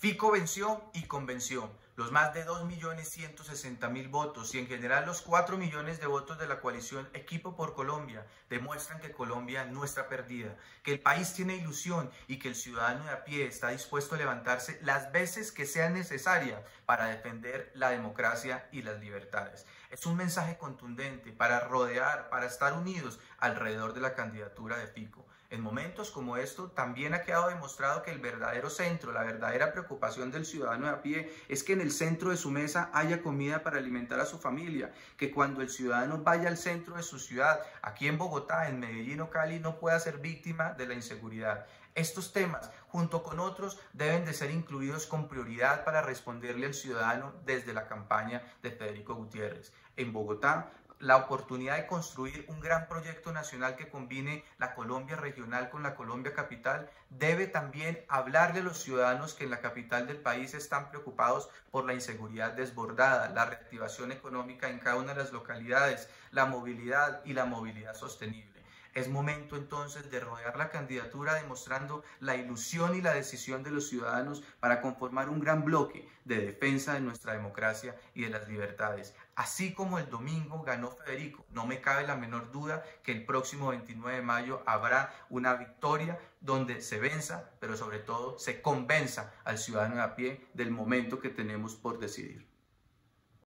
FICO venció y convenció los más de 2.160.000 votos y en general los 4 millones de votos de la coalición Equipo por Colombia demuestran que Colombia no está perdida, que el país tiene ilusión y que el ciudadano de a pie está dispuesto a levantarse las veces que sea necesaria para defender la democracia y las libertades. Es un mensaje contundente para rodear, para estar unidos alrededor de la candidatura de FICO. En momentos como estos también ha quedado demostrado que el verdadero centro, la verdadera preocupación del ciudadano de a pie es que en el centro de su mesa haya comida para alimentar a su familia, que cuando el ciudadano vaya al centro de su ciudad, aquí en Bogotá, en Medellín o Cali, no pueda ser víctima de la inseguridad. Estos temas, junto con otros, deben de ser incluidos con prioridad para responderle al ciudadano desde la campaña de Federico Gutiérrez. En Bogotá, la oportunidad de construir un gran proyecto nacional que combine la Colombia regional con la Colombia capital debe también hablarle a los ciudadanos que en la capital del país están preocupados por la inseguridad desbordada, la reactivación económica en cada una de las localidades, la movilidad y la movilidad sostenible. Es momento entonces de rodear la candidatura demostrando la ilusión y la decisión de los ciudadanos para conformar un gran bloque de defensa de nuestra democracia y de las libertades. Así como el domingo ganó Federico, no me cabe la menor duda que el próximo 29 de mayo habrá una victoria donde se venza, pero sobre todo se convenza al ciudadano a pie del momento que tenemos por decidir.